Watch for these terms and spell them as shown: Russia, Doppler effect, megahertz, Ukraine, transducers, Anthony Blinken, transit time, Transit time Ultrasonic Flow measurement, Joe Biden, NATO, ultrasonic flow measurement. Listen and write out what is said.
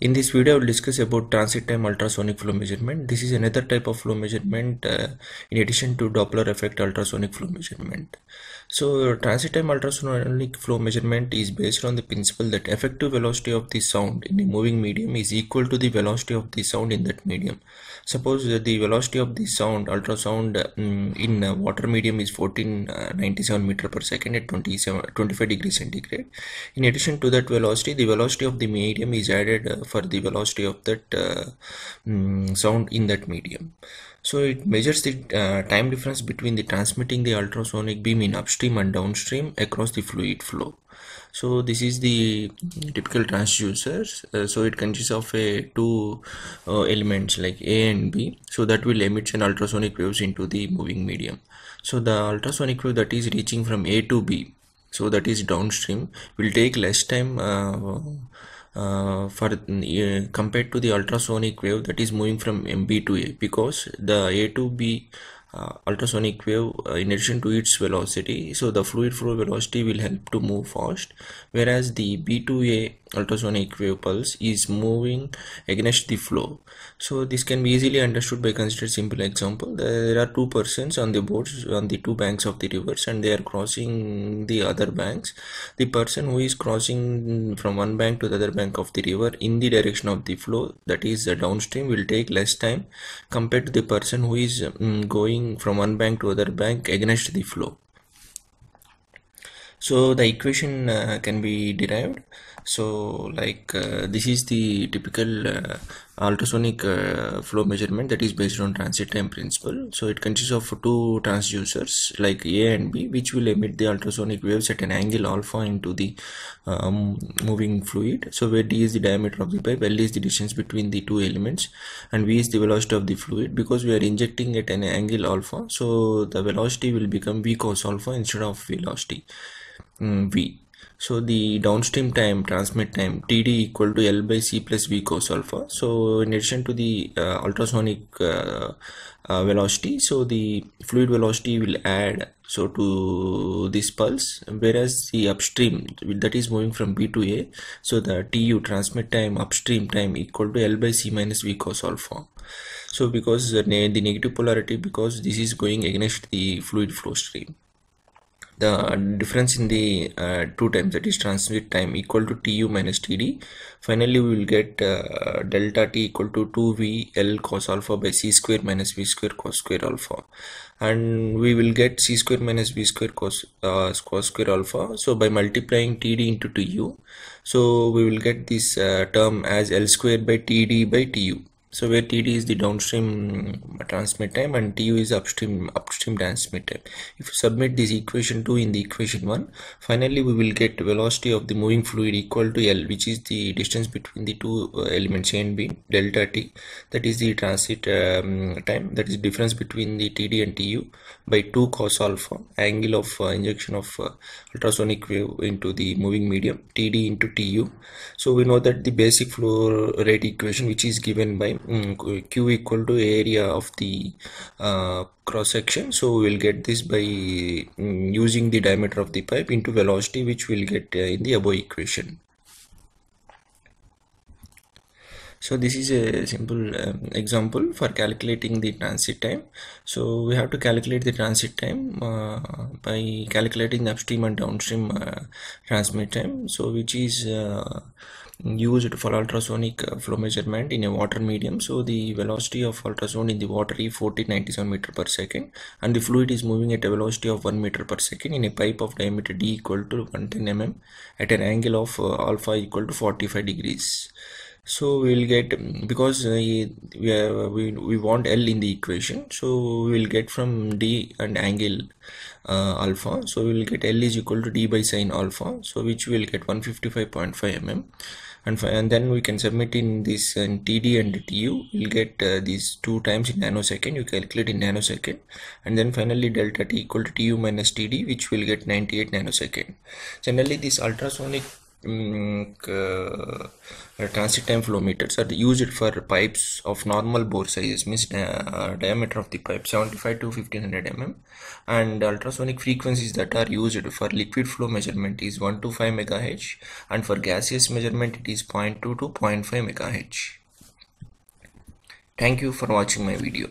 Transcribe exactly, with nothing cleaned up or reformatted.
In this video, I will discuss about transit time ultrasonic flow measurement. This is another type of flow measurement uh, in addition to Doppler effect ultrasonic flow measurement. So, uh, transit time ultrasonic flow measurement is based on the principle that effective velocity of the sound in a moving medium is equal to the velocity of the sound in that medium. Suppose uh, the velocity of the sound, ultrasound uh, in uh, water medium is fourteen ninety-seven meter per second at twenty-seven, twenty-five degrees centigrade. In addition to that velocity, the velocity of the medium is added uh, for the velocity of that uh, um, sound in that medium. So it measures the uh, time difference between the transmitting the ultrasonic beam in upstream and downstream across the fluid flow. So this is the typical transducers. Uh, so it consists of a two uh, elements like A and B. So that will emit an ultrasonic waves into the moving medium. So the ultrasonic wave that is reaching from A to B, so that is downstream, will take less time uh, Uh, for uh, compared to the ultrasonic wave that is moving from B to A, because the A to B uh, ultrasonic wave, uh, in addition to its velocity, so the fluid flow velocity will help to move fast, whereas the B to A ultrasonic wave pulse is moving against the flow. So this can be easily understood by considering simple example. There are two persons on the boats on the two banks of the rivers, and they are crossing the other banks. The person who is crossing from one bank to the other bank of the river in the direction of the flow, that is uh, downstream, will take less time compared to the person who is um, going from one bank to other bank against the flow. So the equation uh, can be derived. So like uh, this is the typical uh, ultrasonic uh, flow measurement that is based on transit time principle. So it consists of two transducers like A and B, which will emit the ultrasonic waves at an angle alpha into the um, moving fluid. So where D is the diameter of the pipe, L is the distance between the two elements, and V is the velocity of the fluid. Because we are injecting at an angle alpha, so the velocity will become V cos alpha instead of velocity um, V. So the downstream time, transmit time, T D equal to L by C plus V cos alpha. So in addition to the uh, ultrasonic uh, uh, velocity, so the fluid velocity will add so to this pulse, whereas the upstream that is moving from B to A, so the T U transmit time upstream time equal to L by C minus V cos alpha. So because the negative polarity, because this is going against the fluid flow stream. The difference in the uh, two times, that is transit time, equal to T U minus T D. Finally, we will get uh, delta T equal to two V L cos alpha by C square minus V square cos square alpha. And we will get C square minus V square cos, uh, cos square alpha. So by multiplying T D into T U, so we will get this uh, term as L square by T D by T U. So where T D is the downstream transmit time and T U is upstream upstream transmit time. If you submit this equation two in the equation one, finally we will get velocity of the moving fluid equal to L, which is the distance between the two uh, elements A and B, delta T, that is the transit um, time, that is difference between the T D and T U, by two cos alpha, angle of uh, injection of uh, ultrasonic wave into the moving medium, T D into T U. So we know that the basic flow rate equation, which is given by Mm, Q equal to area of the uh, cross section. So we will get this by mm, using the diameter of the pipe into velocity, which we will get uh, in the above equation. So this is a simple um, example for calculating the transit time. So we have to calculate the transit time uh, by calculating the upstream and downstream uh, transmit time, so which is uh, used for ultrasonic flow measurement in a water medium. So the velocity of ultrasound in the water is fourteen ninety-seven meter per second, and the fluid is moving at a velocity of one meter per second in a pipe of diameter D equal to one hundred ten millimeters at an angle of uh, alpha equal to forty-five degrees. So we will get, because uh, we, are, we we want L in the equation, so we will get from D and angle uh, alpha. So we will get L is equal to D by sine alpha, so which we will get one hundred fifty-five point five millimeters. And, and then we can submit in this uh, T D and T U. We will get uh, these two times in nanosecond. You calculate in nanosecond, and then finally delta T equal to T U minus T D, which will get ninety-eight nanosecond. Generally, this ultrasonic um, uh, transit time flow meters are used for pipes of normal bore sizes, means uh, diameter of the pipe seventy-five to fifteen hundred millimeters, and ultrasonic frequencies that are used for liquid flow measurement is one to five megahertz, and for gaseous measurement it is zero point two to zero point five megahertz. Thank you for watching my video.